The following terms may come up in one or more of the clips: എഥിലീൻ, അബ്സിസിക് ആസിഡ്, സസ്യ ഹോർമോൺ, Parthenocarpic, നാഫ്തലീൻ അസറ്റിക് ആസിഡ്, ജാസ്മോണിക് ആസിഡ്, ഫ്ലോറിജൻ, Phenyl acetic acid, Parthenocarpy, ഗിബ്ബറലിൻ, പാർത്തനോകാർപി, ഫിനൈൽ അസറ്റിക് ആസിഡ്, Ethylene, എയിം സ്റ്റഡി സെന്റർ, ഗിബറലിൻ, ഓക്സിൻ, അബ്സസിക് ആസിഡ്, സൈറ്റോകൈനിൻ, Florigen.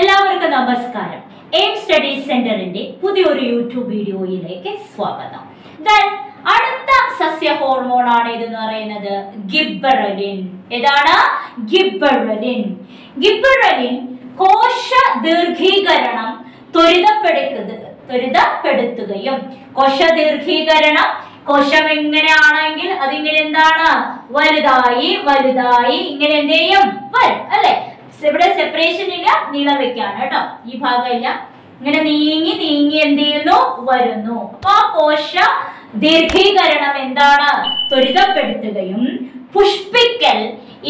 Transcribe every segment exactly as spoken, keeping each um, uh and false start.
എല്ലാവർക്കും നമസ്കാരം. Aim study സെന്ററിന്റെ പുതിയൊരു യൂട്യൂബ് വീഡിയോയിലേക്ക് സ്വാഗതം. ദെൻ അടുത്ത സസ്യ ഹോർമോൺ ആണ് ഇതെന്ന് പറയുന്നത് ഗിബ്ബറലിൻ. ഏതാണ് ഗിബ്ബറലിൻ? ഗിബ്ബറലിൻ കോശ ദീർഘീകരണം ത്വരിതപ്പെടുത്തുക ത്വരിതപ്പെടുത്തുകയും കോശ ദീർഘീകരണം കോശം എങ്ങനെയാണെങ്കിൽ അതിങ്ങനെ എന്താണ് വലുതായി വലുതായി ഇങ്ങനെ എന്ത് ചെയ്യും വരും അല്ലെ. ഇവിടെ സെപ്പറേഷൻ ഇല്ല, നീളം വെക്കാണ് കേട്ടോ, ഈ ഭാഗം ഇല്ല. ഇങ്ങനെ നീങ്ങി നീങ്ങി എന്ത് ചെയ്യുന്നു വരുന്നു. അപ്പൊ ആ കോശ ദീർഘീകരണം എന്താണ് ത്വരിതപ്പെടുത്തുകയും പുഷ്പിക്കൽ,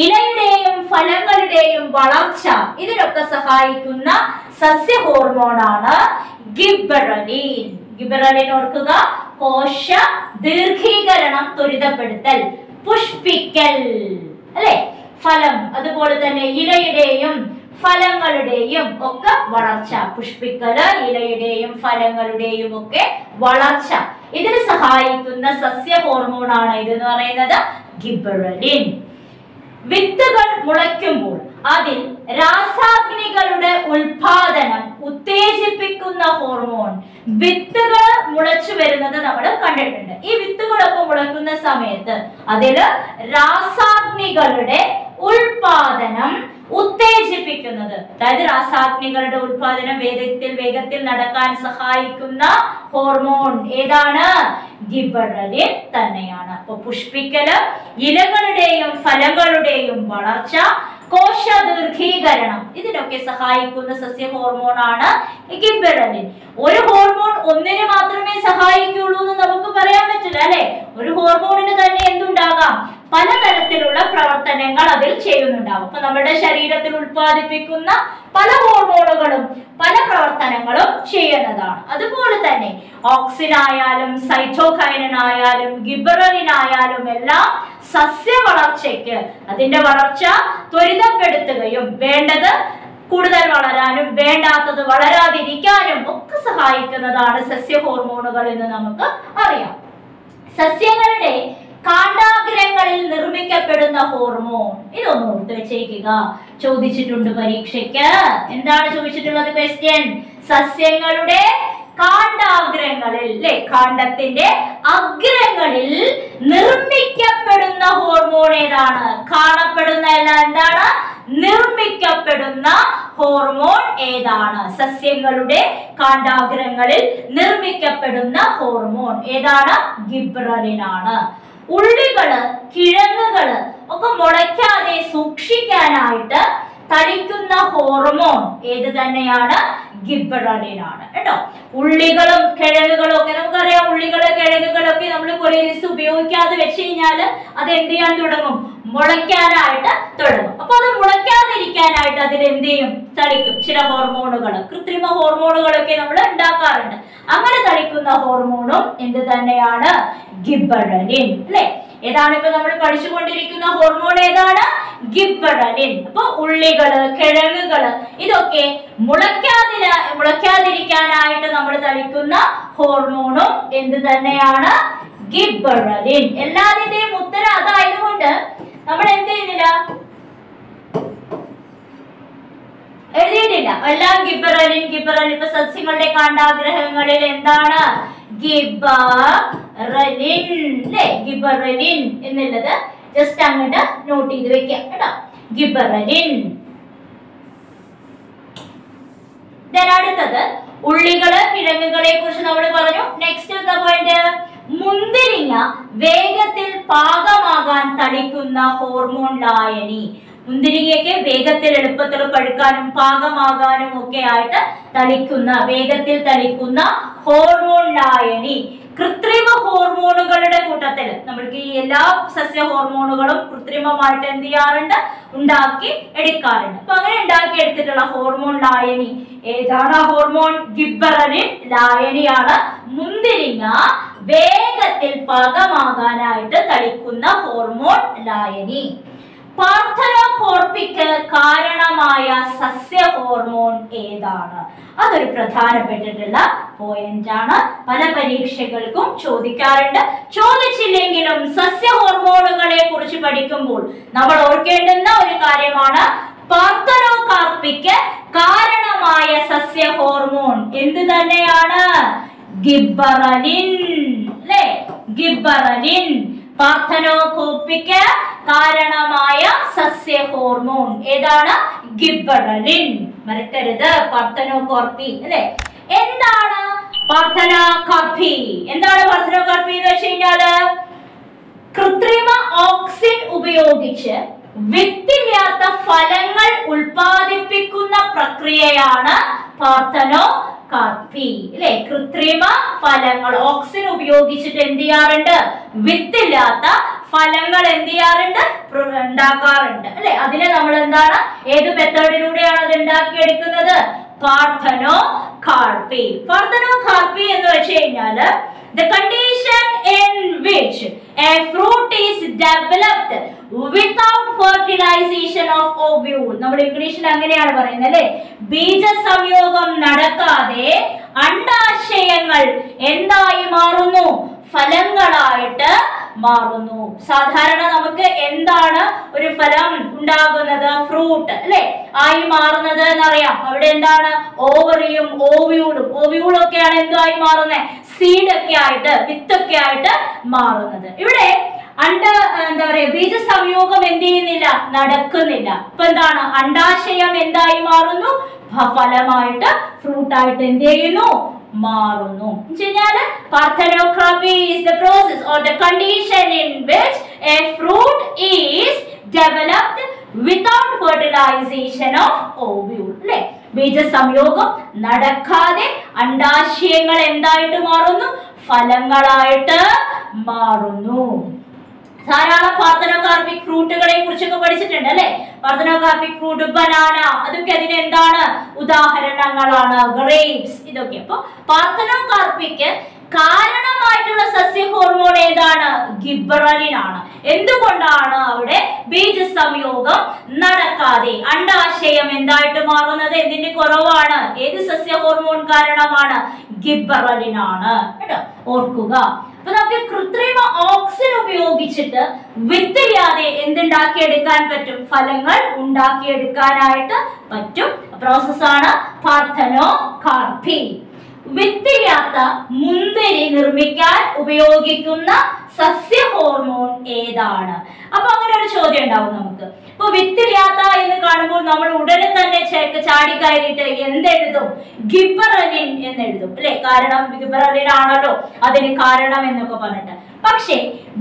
ഇലയുടെയും ഫലങ്ങളുടെയും വളർച്ച, ഇതിനൊക്കെ സഹായിക്കുന്ന സസ്യ ഹോർമോണാണ് ഗിബ്ബറലിൻ. ഗിബ്ബറലിൻ ഓർക്കുക, കോശ ദീർഘീകരണം ത്വരിതപ്പെടുത്തൽ, പുഷ്പിക്കൽ അല്ലെ, ഫലം, അതുപോലെ തന്നെ ഇലയുടെയും ഫലങ്ങളുടെയും ഒക്കെ വളർച്ച, പുഷ്പിക്കല്, ഇലയുടെയും ഫലങ്ങളുടെയും ഒക്കെ വളർച്ച, ഇതിന് സഹായിക്കുന്ന സസ്യ ഹോർമോൺ ആണ് ഇതെന്ന് പറയുന്നത് ഗിബ്ബറലിൻ. വിത്തുകൾ മുളയ്ക്കുമ്പോൾ അതിൽ രാസാഗ്നികളുടെ ഉൽപാദനം ഉത്തേജിപ്പിക്കുന്ന ഹോർമോൺ. വിത്തുകൾ മുളച്ചു വരുന്നത് നമ്മൾ കണ്ടിട്ടുണ്ട്. ഈ വിത്തുകളൊക്കെ മുളയ്ക്കുന്ന സമയത്ത് അതില് രാസാഗ്നികളുടെ ഉൽപാദനം ഉത്തേജിപ്പിക്കുന്നത്, അതായത് രാസാഗ്നികളുടെ ഉൽപാദനം വേഗത്തിൽ വേഗത്തിൽ നടക്കാൻ സഹായിക്കുന്ന ഹോർമോൺ ഏതാണ്? ഗിബ്ബറലിൻ തന്നെയാണ്. അപ്പൊ പുഷ്പിക്കല്, ഇലകളുടെയും ഫലങ്ങളുടെയും വളർച്ച, കോശ ദീർഘീകരണം, ഇതിനൊക്കെ സഹായിക്കുന്ന സസ്യ ഹോർമോൺ ആണ് ഗിബ്ബറലിൻ. ഒരു ഹോർമോൺ ഒന്നിന് മാത്രമേ സഹായിക്കുള്ളൂ എന്ന് നമുക്ക് പറയാൻ പറ്റില്ല അല്ലെ. ഒരു ഹോർമോണിന് തന്നെ എന്തുണ്ടാകാം, പലതരത്തിലുള്ള പ്രവർത്തനങ്ങൾ അതിൽ ചെയ്യുന്നുണ്ടാകും. അപ്പൊ നമ്മുടെ ശരീരത്തിൽ ഉൽപ്പാദിപ്പിക്കുന്ന പല ഹോർമോണുകളും പല പ്രവർത്തനങ്ങളും ചെയ്യുന്നതാണ്. അതുപോലെ തന്നെ ഓക്സിൻ ആയാലും സൈറ്റോകൈനൻ ആയാലും ഗിബ്ബറലിൻ ആയാലും എല്ലാം സസ്യ വളർച്ചയ്ക്ക്, അതിന്റെ വളർച്ച ത്വരിതപ്പെടുത്തുകയും വേണ്ടത് കൂടുതൽ വളരാനും വേണ്ടാത്തത് വളരാതിരിക്കാനും ഒക്കെ സഹായിക്കുന്നതാണ് സസ്യ ഹോർമോണുകൾ എന്ന് നമുക്ക് അറിയാം. സസ്യങ്ങളുടെ കാണ്ടാഗ്രങ്ങളിൽ നിർമ്മിക്കപ്പെടുന്ന ഹോർമോൺ, ഇതൊന്ന് ഓർത്ത് വെച്ചേക്കുക, ചോദിച്ചിട്ടുണ്ട് പരീക്ഷയ്ക്ക്. എന്താണ് ചോദിച്ചിട്ടുള്ളത് ക്വസ്റ്റ്യൻ? സസ്യങ്ങളുടെ കാണ്ടാഗ്രങ്ങളിൽ അല്ലെ, കാണ്ടത്തിന്റെ അഗ്രങ്ങളിൽ നിർമ്മിക്കപ്പെടുന്ന ഹോർമോൺ ഏതാണ്? കാണപ്പെടുന്ന അല്ല, എന്താണ് നിർമ്മിക്കപ്പെടുന്ന ഹോർമോൺ ഏതാണ്? സസ്യങ്ങളുടെ കാണ്ടാഗ്രങ്ങളിൽ നിർമ്മിക്കപ്പെടുന്ന ഹോർമോൺ ഏതാണ്? ഗിബ്ബറലിൻ ആണ്. ഉള്ളികള്, കിഴങ്ങുകള് ഒക്കെ മുളയ്ക്കാതെ സൂക്ഷിക്കാനായിട്ട് തളിക്കുന്ന ഹോർമോൺ ഏത് തന്നെയാണ്? ഗിബ്ബറലിൻ ആണ് കേട്ടോ. ഉള്ളികളും കിഴങ്ങുകളും ഒക്കെ നമുക്കറിയാം, ഉള്ളികള് കിഴങ്ങുകളൊക്കെ നമ്മൾ കുറേ ദിവസം ഉപയോഗിക്കാതെ വെച്ച് കഴിഞ്ഞാൽ അത് എന്ത് ചെയ്യാൻ തുടങ്ങും, മുളയ്ക്കാനായിട്ട് തുടങ്ങും. അപ്പൊ അത് മുളയ്ക്കാതിരിക്കാനായിട്ട് അതിൽ എന്ത് ചെയ്യും, തളിക്കും ചില ഹോർമോണുകൾ, കൃത്രിമ ഹോർമോണുകളൊക്കെ നമ്മൾ ഉണ്ടാക്കാറുണ്ട്. അങ്ങനെ തളിക്കുന്ന ഹോർമോണും എന്ത് തന്നെയാണ്? ഗിബ്ബറലിൻ അല്ലെ. ഏതാണ് ഇപ്പൊ നമ്മൾ പഠിച്ചുകൊണ്ടിരിക്കുന്ന ഹോർമോൺ ഏതാണ്? ഗിബ്ബറലിൻ. അപ്പൊ ഉള്ളികള്, കിഴങ്ങുകള് ഇതൊക്കെ മുളയ്ക്കാതിര മുളയ്ക്കാതിരിക്കാനായിട്ട് നമ്മൾ തളിക്കുന്ന ഹോർമോണും എന്ത് തന്നെയാണ്? ഗിബ്ബറലിൻ. എല്ലാതിന്റെയും ഉത്തരം അതായതുകൊണ്ട് നമ്മൾ എന്ത് ചെയ്യുന്നില്ല, എഴുതിയിട്ടില്ല എല്ലാം ഗിബ്ബറലിൻ ഗിബ്ബറലിൻ. ഇപ്പൊ സസ്യങ്ങളുടെ കാണ്ടാഗ്രഹങ്ങളിൽ എന്താണ് ഗിബ്ബറലിൻ അല്ലെ, ഗിബ്ബറലിൻ എന്നുള്ളത് ജസ്റ്റ് അങ്ങോട്ട് നോട്ട് ചെയ്ത് വെക്കാം കേട്ടോ, ഗിബ്ബറലിൻ. അടുത്തത് ഉള്ളികള്, കിഴങ്ങുകളെ കുറിച്ച് നമ്മൾ പറഞ്ഞു. നെക്സ്റ്റ് എന്താ പോയിന്റ്? മുന്തിരിങ്ങ വേഗത്തിൽ പാകമാകാൻ തളിക്കുന്ന ഹോർമോൺ ലായനി. മുന്തിരിങ്ങയ്ക്ക് വേഗത്തിൽ എളുപ്പത്തിൽ പഴുക്കാനും പാകമാകാനും ഒക്കെ ആയിട്ട് തളിക്കുന്ന, വേഗത്തിൽ തളിക്കുന്ന ഹോർമോൺ ലായനി. കൃത്രിമ ഹോർമോണുകളുടെ കൂട്ടത്തിൽ നമ്മൾക്ക് ഈ എല്ലാ സസ്യ ഹോർമോണുകളും കൃത്രിമമായിട്ട് എന്ത് ചെയ്യാറുണ്ട്, ഉണ്ടാക്കി എടുക്കാറുണ്ട്. അപ്പൊ അങ്ങനെ ഉണ്ടാക്കി എടുത്തിട്ടുള്ള ഹോർമോൺ ലായനി ഏതാണ്? ഹോർമോൺ ഗിബ്ബറലിൻ ലായനിയാണ്. മുന്തിരിങ്ങ വേഗത്തിൽ പാകമാകാനായിട്ട് തളിക്കുന്ന ഹോർമോൺ ലായനി. പാർഥനോകോർപ്പിക്ക് കാരണമായ സസ്യ ഹോർമോൺ ഏതാണ്? അതൊരു പ്രധാനപ്പെട്ടിട്ടുള്ള പോയിന്റ് ആണ്, പല പരീക്ഷകൾക്കും ചോദിക്കാറുണ്ട്. ചോദിച്ചില്ലെങ്കിലും സസ്യ ഹോർമോണുകളെ കുറിച്ച് പഠിക്കുമ്പോൾ നമ്മൾ ഓർക്കേണ്ടുന്ന ഒരു കാര്യമാണ് Parthenocarpic കാരണമായ സസ്യ ഹോർമോൺ എന്തു തന്നെയാണ്? ഗിബ്ബറലിൻ. അല്ലേ? ഗിബ്ബറലിൻ പാർത്തനോകാർപിക് കാരണമായ സസ്യ ഹോർമോൺ ഏതാണ്? ഗിബ്ബറലിൻ. മറക്കരുത് പാർത്തനോകാർപി. അല്ലേ? എന്താണ് പാർത്തനോകാർപി? എന്താണ് പാർത്തനോകാർപി എന്ന് വെച്ച് കഴിഞ്ഞാൽ കൃത്രിമ ഓക്സിൻ ഉപയോഗിച്ച് വിത്തില്ലാത്ത ഫലങ്ങൾ ഉൽപാദിപ്പിക്കുന്ന പ്രക്രിയയാണ് പാർത്തനോകാർപി. അല്ലെ? കൃത്രിമ ഫലങ്ങൾ ഓക്സിൻ ഉപയോഗിച്ചിട്ട് എന്ത് ചെയ്യാറുണ്ട്? വിത്തില്ലാത്ത ഫലങ്ങൾ എന്ത് ചെയ്യാറുണ്ട്? ഉണ്ടാക്കാറുണ്ട്. അല്ലെ? അതിനെ നമ്മൾ എന്താണ്, ഏത് മെത്തേഡിലൂടെയാണ് അത് ഉണ്ടാക്കിയെടുക്കുന്നത്? പാർത്തനോകാർപി. പാർത്തനോകാർപി എന്ന് വെച്ച് കഴിഞ്ഞാല് the condition in which a fruit is developed without fertilization of ovule. നമ്മുടെ ഇംഗ്ലീഷിൽ അങ്ങനെയാണ് പറയുന്നത് അല്ലേ? ബീജ സംയോഗം നടക്കാതെ അണ്ടാശയങ്ങൾ എന്തായി മാറുന്നു? ഫലങ്ങളായിട്ട് മാറുന്നു. സാധാരണ നമുക്ക് എന്താണ് ഒരു ഫലം ഉണ്ടാകുന്നത്? ഫ്രൂട്ട് അല്ലെ ആയി മാറുന്നത് എന്നറിയാം. അവിടെ എന്താണ്? ഓവറിയും ഓവ്യൂളും ഓവ്യൂളും ഒക്കെയാണ് എന്തായി മാറുന്നത്? സീഡൊക്കെ ആയിട്ട് വിത്തൊക്കെ ആയിട്ട് മാറുന്നത്. ഇവിടെ അണ്ട എന്താ പറയാ ബീജ സംയോഗം എന്ത് ചെയ്യുന്നില്ല, നടക്കുന്നില്ല. അപ്പൊ എന്താണ്? അണ്ടാശയം എന്തായി മാറുന്നു? ഫലമായിട്ട് ഫ്രൂട്ടായിട്ട് എന്ത് ചെയ്യുന്നു? മാറുന്നു. Parthenocarpy is the process or the condition in which a fruit is developed without fertilization of ovule. അല്ലേ? ബീജ സംയോഗം നടക്കാതെ അണ്ടാശയങ്ങൾ എന്തായിട്ട് മാറുന്നു? ഫലങ്ങളായിട്ട് മാറുന്നു. ധാരാളം പാർത്തനോകാർപിക് ഫ്രൂട്ടുകളെ കുറിച്ചൊക്കെ പഠിച്ചിട്ടുണ്ട് അല്ലെ? പാർത്തനോകാർപിക് ഫ്രൂട്ട് ബനാന അതൊക്കെ അതിന് എന്താണ് ഉദാഹരണങ്ങളാണ്? ഗ്രേപ്സ് ഇതൊക്കെ. അപ്പൊ പാർത്തനോകാർപിക് കാരണമായിട്ടുള്ള സസ്യ ഹോർമോൺ ഏതാണ്? ഗിബ്ബറലിൻ ആണ്. എന്തുകൊണ്ടാണ് അവിടെ ബീജ സംയോഗം നടക്കാതെ അണ്ടാശയം എന്തായിട്ട് മാറുന്നത്? എന്തിന്റെ കുറവാണ്? ഏത് സസ്യ ഹോർമോൺ കാരണമാണ്? ഗിബ്ബറലിൻ ആണ്. കേട്ടോ, ഓർക്കുക. അപ്പൊ നമുക്ക് കൃത്രിമ ഓക്സിൻ ഉപയോഗിച്ചിട്ട് വിത്തില്ലാതെ എന്തുണ്ടാക്കിയെടുക്കാൻ പറ്റും? ഫലങ്ങൾ ഉണ്ടാക്കിയെടുക്കാനായിട്ട് പറ്റും. പ്രോസസ്സാണ് പാർത്തനോകാർപി. വിത്തില്ലാത്ത മുന്തിരി നിർമ്മിക്കാൻ ഉപയോഗിക്കുന്ന സസ്യ ഹോർമോൺ ഏതാണ്? അപ്പൊ അങ്ങനെ ഒരു ചോദ്യം ഉണ്ടാവും നമുക്ക്. ഇപ്പൊ വിത്തില്ലാത്ത എന്ന് കാണുമ്പോൾ നമ്മൾ ഉടനെ തന്നെ ചാടിക്കയറിയിട്ട് എന്തെഴുതും? ഗിബ്ബറലിൻ എന്നെഴുതും അല്ലെ? കാരണം ഗിബ്ബറലിൻ ആണല്ലോ അതിന് കാരണം എന്നൊക്കെ പറഞ്ഞിട്ട്. പക്ഷെ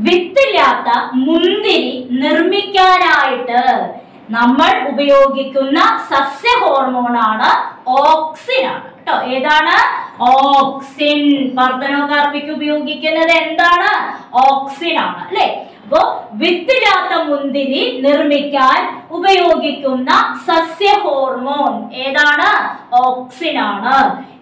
വിത്തില്ലാത്ത മുന്തിരി നിർമ്മിക്കാനായിട്ട് നമ്മൾ ഉപയോഗിക്കുന്ന സസ്യ ഹോർമോണാണ് ഓക്സിൻ ആണ്. കേട്ടോ, ഏതാണ്? ഓക്സിൻ. പാർത്തനോകാർപിക് ഉപയോഗിക്കുന്നത് എന്താണ്? ഓക്സിൻ ആണ് അല്ലെ? അപ്പോ വിത്തില്ലാത്ത മുന്തിരി നിർമ്മിക്കാൻ ഉപയോഗിക്കുന്ന സസ്യ ഹോർമോൺ ഏതാണ്? ഓക്സിൻ ആണ്.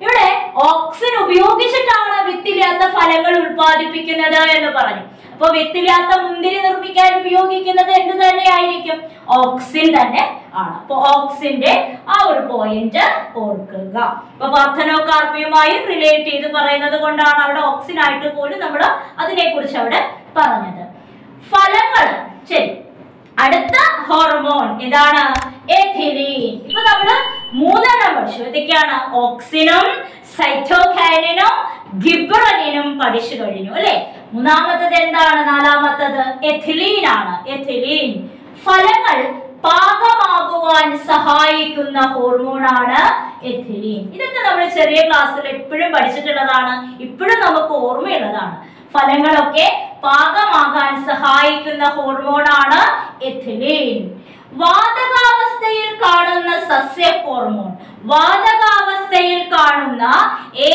ഇവിടെ ഓക്സിൻ ഉപയോഗിച്ചിട്ടാണ് വിത്തില്ലാത്ത ഫലങ്ങൾ ഉൽപ്പാദിപ്പിക്കുന്നത് എന്ന് പറഞ്ഞു. അപ്പൊ വിത്തില്ലാത്ത മുന്തിരി നിർമ്മിക്കാൻ ഉപയോഗിക്കുന്നത് എന്ത് തന്നെ ആയിരിക്കും? ഓക്സിൻ തന്നെ ആണ്. അപ്പൊ ഓക്സിന്റെ ആ ഒരു പോയിന്റ് ഓർക്കുക. അപ്പൊ പാർത്തനോകാർപിയുമായും റിലേറ്റ് ചെയ്ത് പറയുന്നത് കൊണ്ടാണ് അവിടെ ഓക്സിൻ ആയിട്ട് പോലും നമ്മൾ അതിനെ കുറിച്ച് അവിടെ പറഞ്ഞത്. ഫലങ്ങൾ. ശരി, അടുത്ത ഹോർമോൺ ഏതാണ്? എഥിലീൻ. ഇപ്പൊ നമ്മള് മൂന്നെണ്ണം പഠിച്ചു. ഇതൊക്കെയാണ് ഓക്സിനും സൈറ്റോകൈനിനും ഗിബ്ബറലിനും പഠിച്ചു കഴിഞ്ഞു അല്ലെ? മൂന്നാമത്തത് എന്താണ്? നാലാമത്തത് എഥിലീൻ ആണ്. എഥിലീൻ ഫലങ്ങൾ പാകമാകുവാൻ സഹായിക്കുന്ന ഹോർമോണാണ് എഥിലീൻ. ഇതൊക്കെ നമ്മൾ ചെറിയ ക്ലാസ്സിൽ എപ്പോഴും പഠിച്ചിട്ടുള്ളതാണ്, ഇപ്പോഴും നമുക്ക് ഓർമ്മയുള്ളതാണ്. ഫലങ്ങളൊക്കെ പാകമാകാൻ സഹായിക്കുന്ന ഹോർമോണാണ് എഥിലീൻ. വാതകാവസ്ഥയിൽ കാണുന്ന സസ്യ ഹോർമോൺ, വാതകാവസ്ഥയിൽ കാണുന്ന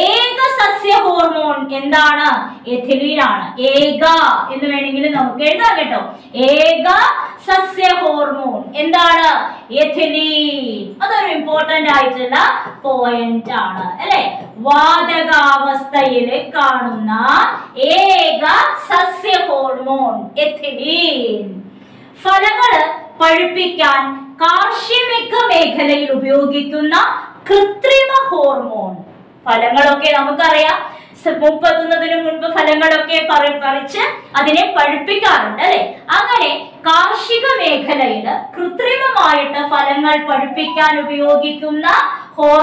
ഏക സസ്യ ഹോർമോൺ എന്താണ്? എഥിലീൻ ആണ്. ഏക എന്ന് വേണമെങ്കിൽ നമുക്ക് എഴുതാം കേട്ടോ. ഏക സസ്യ ഹോർമോൺ എന്താണ്? എഥിലീൻ. അതൊരു ഇമ്പോർട്ടന്റ് ആയിട്ടുള്ള പോയിന്റ് ആണ് അല്ലെ? വാതകാവസ്ഥയിൽ കാണുന്ന ഏക സസ്യ ഹോർമോൺ എഥിലീൻ. ഫലങ്ങള് പഴുപ്പിക്കാൻ കാർഷിക മേഖലയിൽ ഉപയോഗിക്കുന്ന കൃത്രിമ ഹോർമോൺ. ഫലങ്ങളൊക്കെ നമുക്കറിയാം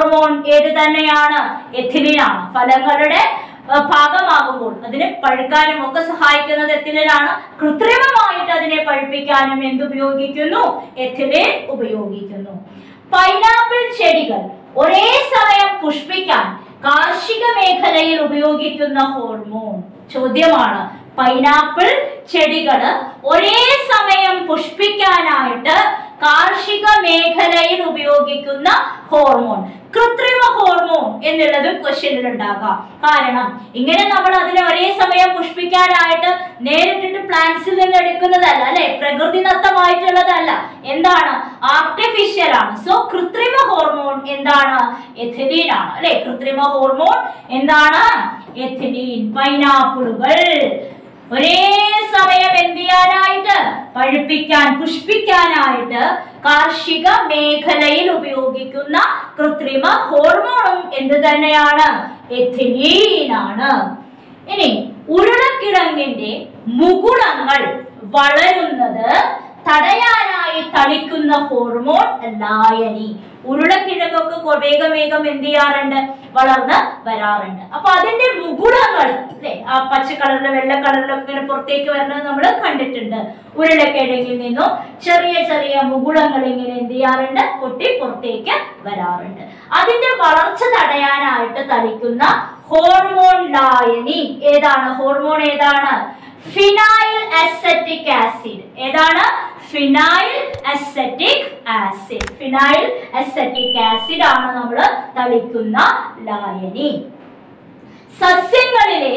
Hormone aid than Yana, Ethylene, Falangalade, Pagamago, the Nep Parkan, Mokas Haikana, the Tilana, Krutrema, the Nep Parpican, and the Biogi to know, Ethylene, Ubiogi to know. Pineapple Chedigal, or Asaya Pushpican, Karshika make a Ubiogi to the hormone. Chodiamana, Pineapple Chedigal, or Asaya Pushpican. Karshika Mekhalayin Ubiyogikkunna hormone. Krutrima hormone ennullathu question undaga. Karanam ingane nammal adine ore samayam pushpikkanayittu nerittu plants il ninnu edukkunnathalla alle prakrutinathamaayittullathalla endana artificial aanu. So krutrima hormone endana ethylene aanu alle krutrima hormone endana ethylene pineapple സമയം എന്തിയാനായിട്ട് പഴുപ്പിക്കാൻ പുഷ്പിക്കാനായിട്ട് കാർഷിക മേഖലയിൽ ഉപയോഗിക്കുന്ന കൃത്രിമ ഹോർമോണും എന്തു തന്നെയാണ് എഥിലീൻ ആണ് ഇനി ഉരുളക്കിഴങ്ങിന്റെ മുകുളങ്ങൾ വളരുന്നത് തടയാനായി തളിക്കുന്ന ഹോർമോൺ ലായനി ഉരുളക്കിഴങ്ങൊക്കെ വേഗം വേഗം എന്തിയാറുണ്ട് വളർന്ന് വരാറുണ്ട് അപ്പോൾ അതിന്റെ മുകുളങ്ങൾ അല്ലേ ആ പച്ച കളറിലെ വെള്ള കളറിലൊക്കെ ഇങ്ങനെ പുറത്തേക്ക് വരുന്നത് നമ്മൾ കണ്ടിട്ടുണ്ട് ഉരുളക്കിഴങ്ങിൽ നിന്നോ ചെറിയ ചെറിയ മുകുളങ്ങൾ ഇങ്ങനെ എന്തിയാറുണ്ട് പൊട്ടി പുറത്തേക്ക് വരാറുണ്ട് അതിന്റെ വളർച്ച തടയാനായിട്ട് തളിക്കുന്ന ഹോർമോൺ ലായനി ഏതാണ് ഹോർമോൺ ഏതാണ് Phenyl acetic acid. Edana phenyl acetic acid. Phenyl acetic acid aanu nammal thalikkunna layani. Sasyangalile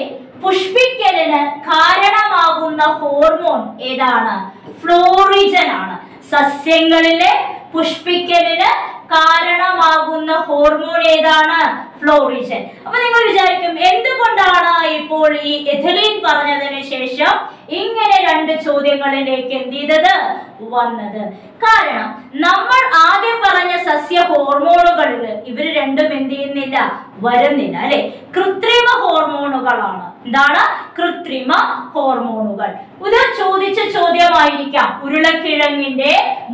pushpikkalinu kaaranamaagunna hormone edana Florigen aanu. Sasyangalile pushpikkalinu കാരണമാകുന്ന ഹോർമോൺ ഏതാണ് ഫ്ലോറിജൻ അപ്പോൾ നിങ്ങൾ വിചാരിക്കും എന്തുകൊണ്ടാണ് ഇപ്പോൾ ഈ എഥിലീൻ പറഞ്ഞതിനു ശേഷം ഇങ്ങനെ രണ്ട് ചോദ്യങ്ങളിലേക്ക് എന്തിദത് വന്നത് കാരണം നമ്മൾ ആദ്യം പറഞ്ഞ സസ്യ ഹോർമോണുകളിൽ ഇവർ രണ്ടും എന്തിയില്ല വരുന്നില്ല അല്ലേ കൃത്രിമ ഹോർമോണുകളാണ് എന്താണ് കൃത്രിമ ഹോർമോണുകൾ ഉദാ ചോദിച്ച ചോദ്യമായിരിക്കാം ഉരുളക്കിഴങ്ങിന്റെ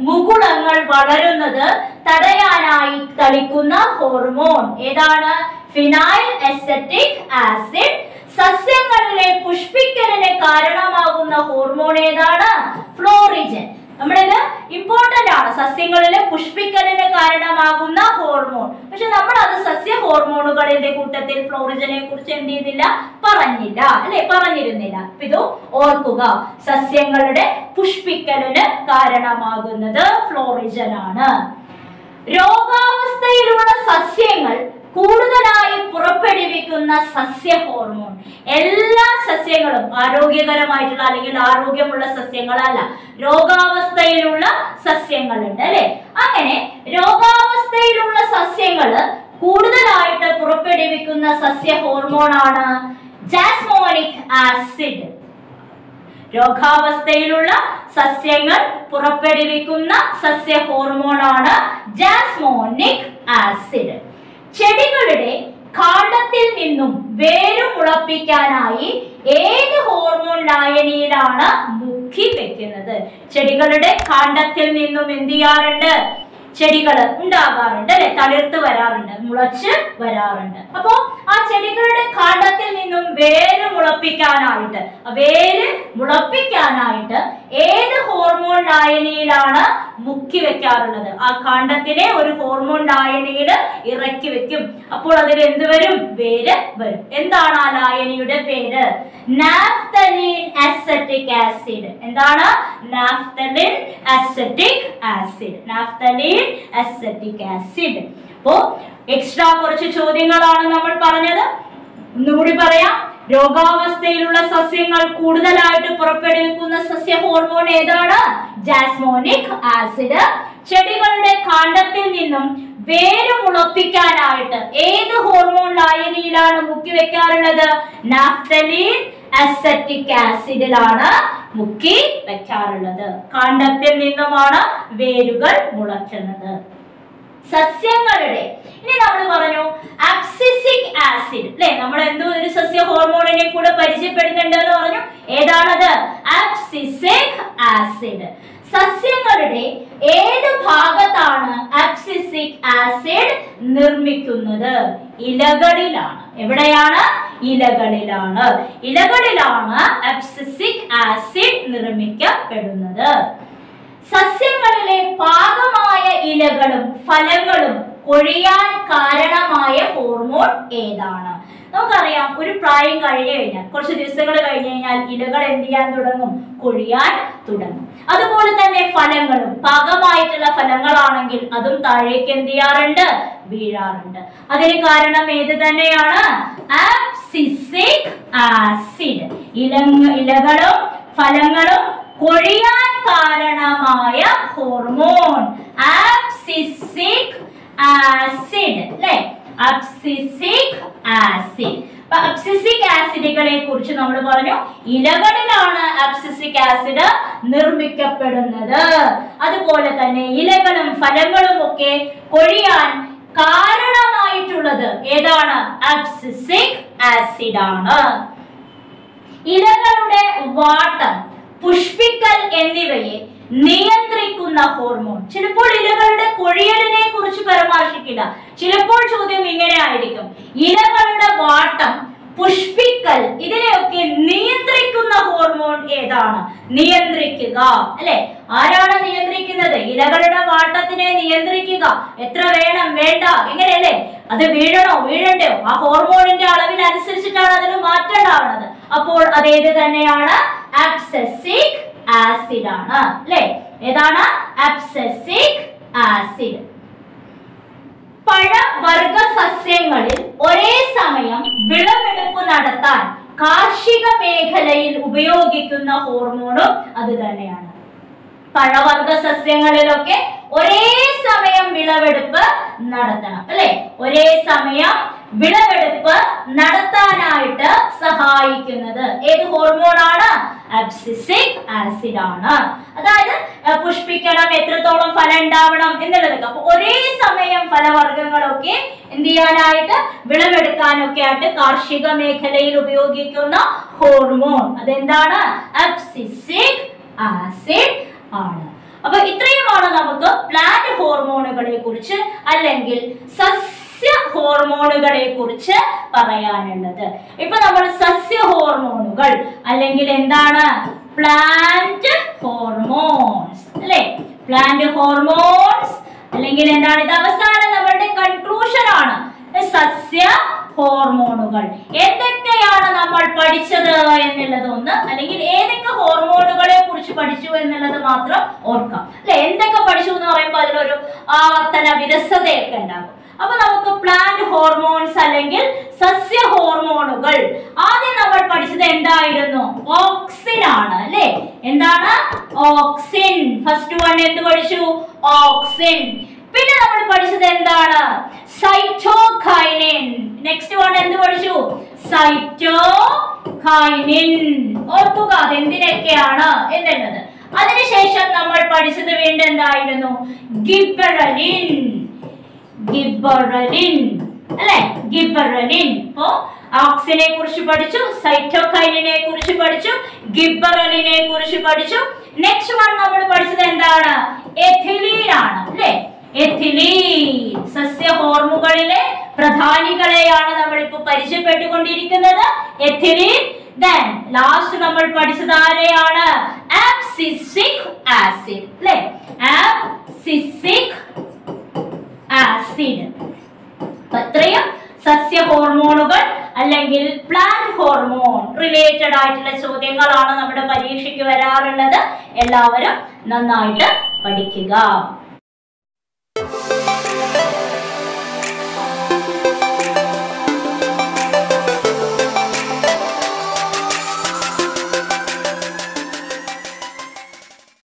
മുകുളങ്ങൾ വളരുന്നത് തടയാനായി തളിക്കുന്ന ഹോർമോൺ ഏതാണ് ഫിനൈൽ അസറ്റിക് ആസിഡ് സസ്യങ്ങളിലെ പുഷ്പിക്കലിന് കാരണമാകുന്ന ഹോർമോൺ ഏതാണ് ഫ്ലോറിജൻ നമ്മളിത് ഇമ്പോർട്ടന്റ് ആണ് സസ്യങ്ങളിലെ പുഷ്പിക്കലിന് കാരണമാകുന്ന ഹോർമോൺ പക്ഷെ നമ്മൾ അത് സസ്യ ഹോർമോണുകളുടെ കൂട്ടത്തിൽ ഫ്ലോറിജനെ കുറിച്ച് എന്തിയില്ല പറഞ്ഞില്ല അല്ലേ പറഞ്ഞിരുന്നില്ല ഇതോ ഓർക്കുക സസ്യങ്ങളുടെ പുഷ്പിക്കലിന് കാരണമാകുന്നത് ഫ്ലോറിജൻ ആണ് രോഗാവസ്ഥയിലുള്ള സസ്യങ്ങൾ കൂടുതലായി പുറപ്പെടുവിക്കുന്ന സസ്യ ഹോർമോൺ എല്ലാ സസ്യങ്ങളും ആരോഗ്യകരമായിട്ടുള്ള അല്ലെങ്കിൽ ആരോഗ്യമുള്ള സസ്യങ്ങളല്ല രോഗാവസ്ഥയിലുള്ള സസ്യങ്ങളുണ്ട് അല്ലേ അങ്ങനെ രോഗാവസ്ഥയിലുള്ള സസ്യങ്ങൾ കൂടുതലായിട്ട് പുറപ്പെടുവിക്കുന്ന സസ്യ ഹോർമോൺ ആണ് ജാസ്മോണിക് ആസിഡ് രോഗാവസ്ഥയിലുള്ള സസ്യങ്ങൾ പുറപ്പെടുവിക്കുന്ന സസ്യ ഹോർമോൺ ആണ് ജാസ്മോണിക് ആസിഡ് ചെടികളുടെ കാണ്ഡത്തിൽ നിന്നും വേര് മുളപ്പിക്കാനായി ഏത് ഹോർമോൺ ലായനിയിലാണ് മുക്കി വെക്കുന്നത് ചെടികളുടെ കാണ്ഡത്തിൽ നിന്നും എന്ത് ചെയ്യാറുണ്ട് ചെടികൾ ഉണ്ടാകാറുണ്ട് അല്ലെ തളിർത്ത് വരാറുണ്ട് മുളച്ച് വരാറുണ്ട് അപ്പോൾ ആ ചെടികളുടെ കാണ്ഡത്തിൽ നിന്നും വേര് മുളപ്പിക്കാനായിട്ട് വേര് മുളപ്പിക്കാനായിട്ട് ഏത് ഹോർമോൺ ലായനിയിലാണ് മുക്കി വെക്കാറുള്ളത് ആ കാണ്ഡത്തിനെ ഒരു ഹോർമോൺ ലായനിയിൽ ഇറക്കി വെക്കും അപ്പോൾ അതിൽ എന്ത് വരും വേര് വരും എന്താണ് ആ ലായനിയുടെ പേര് നാഫ്തലീൻ അസറ്റിക് ആസിഡ് എന്താണ് നാഫ്തലീൻ അസറ്റിക് ആസിഡ് നാഫ്തലീൻ അസറ്റിക് ആസിഡ് അപ്പോൾ എക്സ്ട്രാ കുറച്ച് ചോദ്യങ്ങളാണ് നമ്മൾ പറഞ്ഞത് ഒന്നുകൂടി പറയാം രോഗാവസ്ഥയിലുള്ള സസ്യങ്ങൾ കൂടുതലായിട്ട് പുറപ്പെടുവിക്കുന്ന സസ്യ ഹോർമോൺ ഏതാണ് ജാസ്മോണിക് ആസിഡ് ചെടികളുടെ കാണ്ഡത്തിൽ നിന്നും വേര് മുളപ്പിക്കാനായിട്ട് ഏത് ഹോർമോൺ ലായനിയിലാണ് മുക്കി വെക്കാറുള്ളത് നാഫ്തലീൻ അസറ്റിക് ആസിഡിലാണ് മുക്കി വെക്കാറുള്ളത് കാണ്ഡത്തിൽ നിന്നുമാണ് വേരുകൾ മുളയ്ക്കുന്നത് സസ്യങ്ങളുടെ. ഇനി നമ്മൾ പറഞ്ഞു അബ്സിസിക് ആസിഡ് അല്ലേ, നമ്മൾ എന്തോ ഒരു സസ്യ ഹോർമോണിനെ കൂടെ പരിചയപ്പെടുന്നുണ്ടെന്ന് പറഞ്ഞു. ഏതാണത്? അബ്സിസിക് ആസിഡ്. സസ്യങ്ങളുടെ ഏത് ഭാഗത്താണ് അബ്സിസിക് ആസിഡ് നിർമ്മിക്കുന്നത്? ഇലകളിലാണ്. എവിടെയാണ്? ഇലകളിലാണ്. ഇലകളിലാണ് അബ്സിസിക് ആസിഡ് നിർമ്മിക്കപ്പെടുന്നത്. സസ്യങ്ങളിലെ പാകമായ ഇലകളും ഫലങ്ങളും കൊഴിയാൻ കാരണമായ ഹോർമോൺ ഏതാണ്? നമുക്കറിയാം ഒരു പ്രായം കഴിഞ്ഞു കഴിഞ്ഞാൽ, കുറച്ച് ദിവസങ്ങൾ കഴിഞ്ഞു കഴിഞ്ഞാൽ ഇലകൾ എന്ത് ചെയ്യാൻ തുടങ്ങും? കൊഴിയാൻ തുടങ്ങും. അതുപോലെ തന്നെ ഫലങ്ങളും പാകമായിട്ടുള്ള ഫലങ്ങളാണെങ്കിൽ അതും താഴേക്ക് എന്ത് ചെയ്യാറുണ്ട്? വീഴാറുണ്ട്. അതിന് കാരണം ഏത് തന്നെയാണ്? അബ്സിസിക് ആസിഡ്. ഇലകളും ഫലങ്ങളും കൊഴിയാൻ കാരണമായ ഹോർമോൺ അബ്സിസിക് ആസിഡ് അല്ലേ, അബ്സിസിക് ആസിഡ്. അബ്സിസിക് ആസിഡുകളെ കുറിച്ച് നമ്മൾ പറഞ്ഞു. ഇലകളിലാണ് അബ്സിസിക് ആസിഡ് നിർമ്മിക്കപ്പെടുന്നത്. അതുപോലെ തന്നെ ഇലകളും ഫലങ്ങളും ഒക്കെ കൊഴിയാൻ കാരണമായിട്ടുള്ളത് ഏതാണ്? അബ്സിസിക് ആസിഡ് ആണ്. ഇലകളുടെ വാട്ടം, പുഷ്പിക്കൽ എന്നിവയെ നിയന്ത്രിക്കുന്ന ഹോർമോൺ. ചിലപ്പോൾ ഇലകളുടെ കൊഴിയലിനെ കുറിച്ച് പരാമർശിക്കില്ല. ചിലപ്പോൾ ചോദ്യം ഇങ്ങനെ ആയിരിക്കും, ഇലകളുടെ വാട്ടം, പുഷ്പിക്കൽ ഇതിനെയൊക്കെ നിയന്ത്രിക്കുന്ന ഹോർമോൺ ഏതാണ്? നിയന്ത്രിക്കുക അല്ലെ, ആരാണ് നിയന്ത്രിക്കുന്നത്? ഇലകളുടെ വാട്ടത്തിനെ നിയന്ത്രിക്കുക. എത്ര വേണം, വേണ്ട, എങ്ങനെയല്ലേ, അത് വീഴണോ വീഴണ്ടോ, ആ ഹോർമോണിന്റെ അളവിനനുസരിച്ചിട്ടാണ് അതിന് മാറ്റം ഉണ്ടാവുന്നത്. അപ്പോൾ അതേത് തന്നെയാണ്? അബ്സസിക് ആസിഡ് ആണ് അല്ലേ. ഏതാണ്? അബ്സസിക് ആസിഡ്. പഴവർഗ സസ്യങ്ങളിൽ ഒരേ സമയം വിളവെടുപ്പ് നടത്താൻ കാർഷിക മേഖലയിൽ ഉപയോഗിക്കുന്ന ഹോർമോണും അത് തന്നെയാണ്. പഴവർഗ സസ്യങ്ങളിലൊക്കെ ഒരേ സമയം വിളവെടുപ്പ് നടത്തണം അല്ലെ, ഒരേ സമയം വിളവെടുപ്പ് നടത്താനായിട്ട് സഹായിക്കുന്നത് ഏത് ഹോർമോണാണ്? അബ്സിസിക് ആസിഡ് ആണ്. അതായത് പുഷ്പിക്കണം, എത്രത്തോളം ഫലം ഉണ്ടാവണം എന്നുള്ളതൊക്കെ. അപ്പൊ ഒരേ സമയം ഫലവർഗങ്ങളൊക്കെ എന്ത് ചെയ്യാനായിട്ട്, വിളവെടുക്കാനൊക്കെ ആയിട്ട് കാർഷിക മേഖലയിൽ ഉപയോഗിക്കുന്ന ഹോർമോൺ അതെന്താണ്? അബ്സിസിക് ആസിഡ് ആണ്. അപ്പൊ ഇത്രയുമാണ് നമുക്ക് പ്ലാന്റ് ഹോർമോണുകളെ കുറിച്ച് അല്ലെങ്കിൽ സസ്യ ഹോർമോണുകളെ കുറിച്ച് പറയാനുള്ളത്. ഇപ്പൊ നമ്മൾ സസ്യ ഹോർമോണുകൾ അല്ലെങ്കിൽ എന്താണ് പ്ലാന്റ് ഹോർമോൺസ് അല്ലെ, പ്ലാന്റ് ഹോർമോൺസ് അല്ലെങ്കിൽ എന്താണ്, ഇത് അവസാനം നമ്മളുടെ കൺക്ലൂഷൻ ആണ്. സസ്യ ഹോർമോണുകൾ എന്തൊക്കെയാണ് നമ്മൾ പഠിച്ചത് എന്നുള്ളത് ഒന്ന്, അല്ലെങ്കിൽ ഏതൊക്കെ ഹോർമോണുകളെ കുറിച്ച് പഠിച്ചു എന്നുള്ളത് മാത്രം ഓർക്കാം അല്ലെ. എന്തൊക്കെ പഠിച്ചു എന്ന് പറയുമ്പോൾ അതിലൊരു ആവർത്തന വിരസതയൊക്കെ ഉണ്ടാകും. അപ്പൊ നമുക്ക് പ്ലാന്റ് ഹോർമോൺസ് അല്ലെങ്കിൽ സസ്യ ഹോർമോണുകൾ ആദ്യം നമ്മൾ പഠിച്ചത് എന്തായിരുന്നു? ഓക്സിൻ ആണ് അല്ലെ. എന്താണ്? ഓക്സിൻ. ഫസ്റ്റ് വൺ എന്ത് പഠിച്ചു? ഓക്സിൻ. പിന്നെ നമ്മൾ പഠിച്ചത് എന്താണ്? സൈറ്റോകൈനിൻ. നെക്സ്റ്റ് വൺ എന്ത് പഠിച്ചു? സൈറ്റോകൈനിൻ. ഓർക്കുക അതെന്തിനൊക്കെയാണ് എന്നുള്ളത്. അതിനുശേഷം നമ്മൾ പഠിച്ചത് വീണ്ടും എന്തായിരുന്നു? ഗിബറലിൻ. ഗിബറലിൻ അല്ലെ, ഗിബറലിൻ. ഇപ്പോ ഓക്സിനെ കുറിച്ച് പഠിച്ചു, സൈറ്റോകൈനിനെ കുറിച്ച് പഠിച്ചു, ഗിബറലിനെ കുറിച്ച് പഠിച്ചു. നെക്സ്റ്റ് വൺ നമ്മൾ പഠിച്ചത് എന്താണ്? എഥിലീൻ ആണ് അല്ലെ. എഥിലീൻ സസ്യ ഹോർമോണുകളിലെ പ്രധാനികളെയാണ് നമ്മൾ ഇപ്പോൾ പരിചയപ്പെട്ടുകൊണ്ടിരിക്കുന്നത്. എഥിലീൻ. ദെൻ ലാസ്റ്റ് നമ്മൾ പഠിച്ചത് ആരെയാണ്? അബ്സിസിക് ആസിഡ് അല്ലേ, അബ്സിസിക് ആസിഡ്. അത്രയും സസ്യ ഹോർമോണുകൾ അല്ലെങ്കിൽ പ്ലാന്റ് ഹോർമോൺ റിലേറ്റഡ് ആയിട്ടുള്ള ചോദ്യങ്ങളാണ് നമ്മുടെ പരീക്ഷയ്ക്ക് വരാറുള്ളത്. എല്ലാവരും നന്നായിട്ട് പഠിക്കുക.